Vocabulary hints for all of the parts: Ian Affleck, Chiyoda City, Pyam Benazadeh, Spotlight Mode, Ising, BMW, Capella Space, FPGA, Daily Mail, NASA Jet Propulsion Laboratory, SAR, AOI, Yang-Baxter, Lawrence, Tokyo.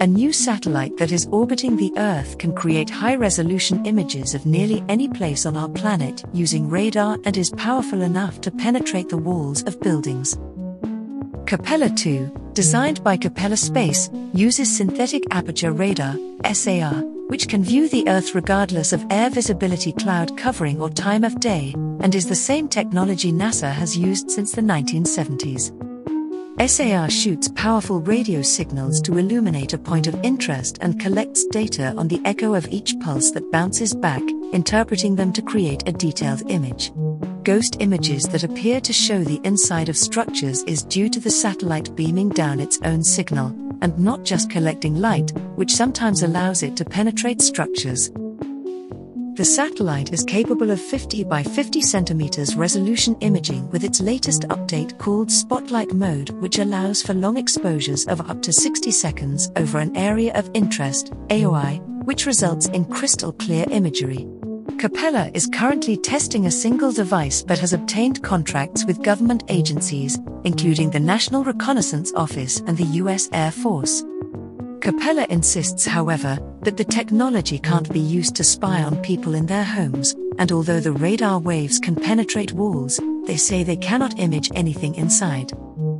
A new satellite that is orbiting the Earth can create high-resolution images of nearly any place on our planet using radar and is powerful enough to penetrate the walls of buildings. Capella 2, designed by Capella Space, uses synthetic aperture radar, SAR, which can view the Earth regardless of air visibility, cloud covering or time of day, and is the same technology NASA has used since the 1970s. SAR shoots powerful radio signals to illuminate a point of interest and collects data on the echo of each pulse that bounces back, interpreting them to create a detailed image. Ghost images that appear to show the inside of structures is due to the satellite beaming down its own signal, and not just collecting light, which sometimes allows it to penetrate structures. The satellite is capable of 50 by 50 centimeters resolution imaging with its latest update called Spotlight Mode, which allows for long exposures of up to 60 seconds over an area of interest, AOI, which results in crystal clear imagery. Capella is currently testing a single device but has obtained contracts with government agencies, including the National Reconnaissance Office and the U.S. Air Force. Capella insists, however, that the technology can't be used to spy on people in their homes, and although the radar waves can penetrate walls, they say they cannot image anything inside.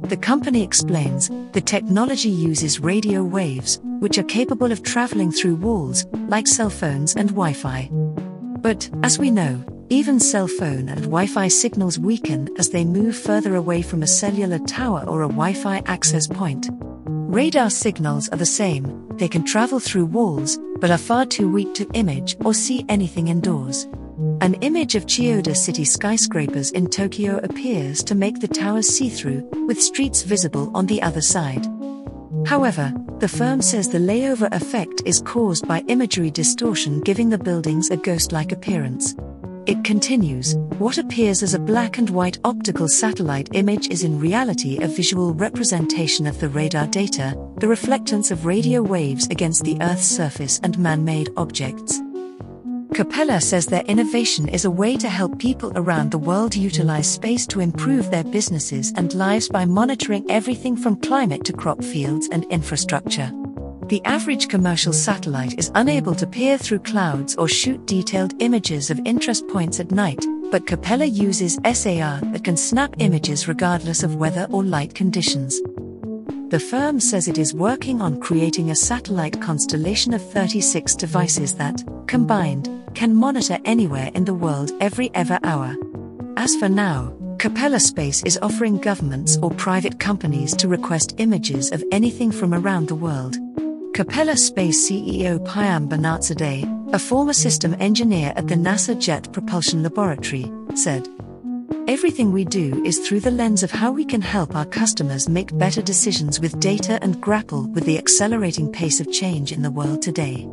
The company explains, the technology uses radio waves, which are capable of traveling through walls, like cell phones and Wi-Fi. But, as we know, even cell phone and Wi-Fi signals weaken as they move further away from a cellular tower or a Wi-Fi access point. Radar signals are the same, they can travel through walls, but are far too weak to image or see anything indoors. An image of Chiyoda City skyscrapers in Tokyo appears to make the towers see-through, with streets visible on the other side. However, the firm says the layover effect is caused by imagery distortion, giving the buildings a ghost-like appearance. It continues, what appears as a black and white optical satellite image is in reality a visual representation of the radar data, the reflectance of radio waves against the Earth's surface and man-made objects. Capella says their innovation is a way to help people around the world utilize space to improve their businesses and lives by monitoring everything from climate to crop fields and infrastructure. The average commercial satellite is unable to peer through clouds or shoot detailed images of interest points at night, but Capella uses SAR that can snap images regardless of weather or light conditions. The firm says it is working on creating a satellite constellation of 36 devices that, combined, can monitor anywhere in the world every ever hour. As for now, Capella Space is offering governments or private companies to request images of anything from around the world. Capella Space CEO Pyam Benazadeh, a former system engineer at the NASA Jet Propulsion Laboratory, said, "Everything we do is through the lens of how we can help our customers make better decisions with data and grapple with the accelerating pace of change in the world today."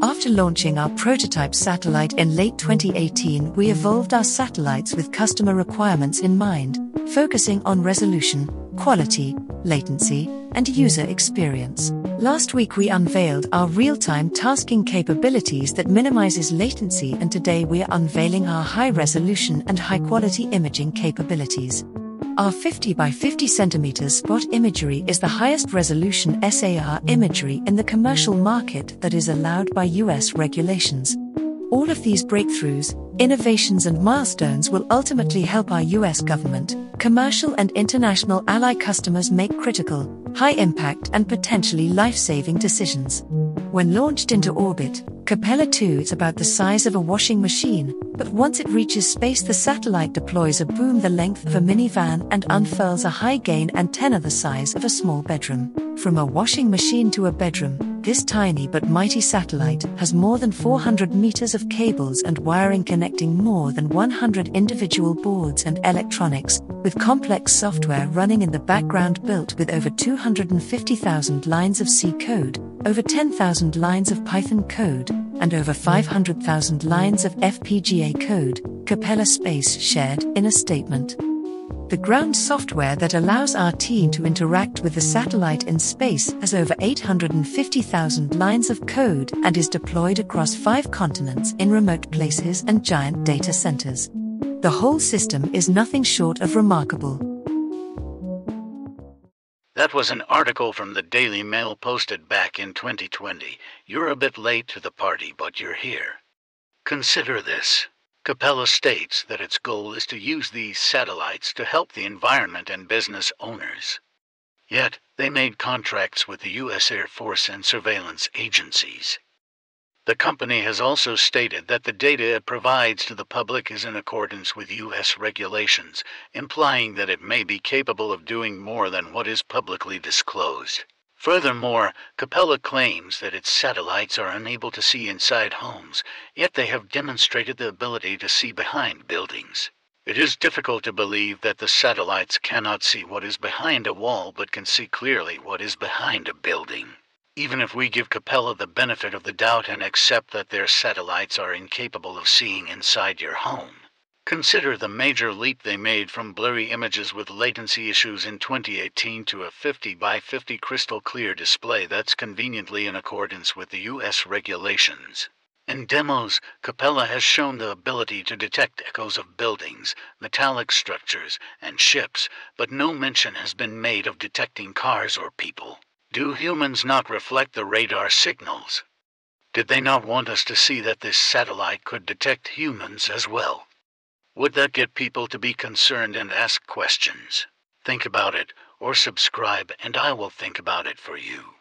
After launching our prototype satellite in late 2018, we evolved our satellites with customer requirements in mind, focusing on resolution, quality, latency, and user experience. Last week we unveiled our real-time tasking capabilities that minimizes latency, and today we are unveiling our high-resolution and high-quality imaging capabilities. Our 50 by 50 cm spot imagery is the highest resolution SAR imagery in the commercial market that is allowed by US regulations. All of these breakthroughs, innovations and milestones will ultimately help our US government, commercial and international ally customers make critical, high-impact and potentially life-saving decisions. When launched into orbit, Capella 2 is about the size of a washing machine, but once it reaches space the satellite deploys a boom the length of a minivan and unfurls a high-gain antenna the size of a small bedroom. From a washing machine to a bedroom, this tiny but mighty satellite has more than 400 meters of cables and wiring connecting more than 100 individual boards and electronics, with complex software running in the background built with over 250,000 lines of C code, over 10,000 lines of Python code, and over 500,000 lines of FPGA code, Capella Space shared in a statement. The ground software that allows our team to interact with the satellite in space has over 850,000 lines of code and is deployed across 5 continents in remote places and giant data centers. The whole system is nothing short of remarkable. That was an article from the Daily Mail posted back in 2020. You're a bit late to the party, but you're here. Consider this. Capella states that its goal is to use these satellites to help the environment and business owners. Yet, they made contracts with the U.S. Air Force and surveillance agencies. The company has also stated that the data it provides to the public is in accordance with U.S. regulations, implying that it may be capable of doing more than what is publicly disclosed. Furthermore, Capella claims that its satellites are unable to see inside homes, yet they have demonstrated the ability to see behind buildings. It is difficult to believe that the satellites cannot see what is behind a wall but can see clearly what is behind a building. Even if we give Capella the benefit of the doubt and accept that their satellites are incapable of seeing inside your home, consider the major leap they made from blurry images with latency issues in 2018 to a 50x50 crystal clear display that's conveniently in accordance with the U.S. regulations. In demos, Capella has shown the ability to detect echoes of buildings, metallic structures, and ships, but no mention has been made of detecting cars or people. Do humans not reflect the radar signals? Did they not want us to see that this satellite could detect humans as well? Would that get people to be concerned and ask questions? Think about it, or subscribe, and I will think about it for you.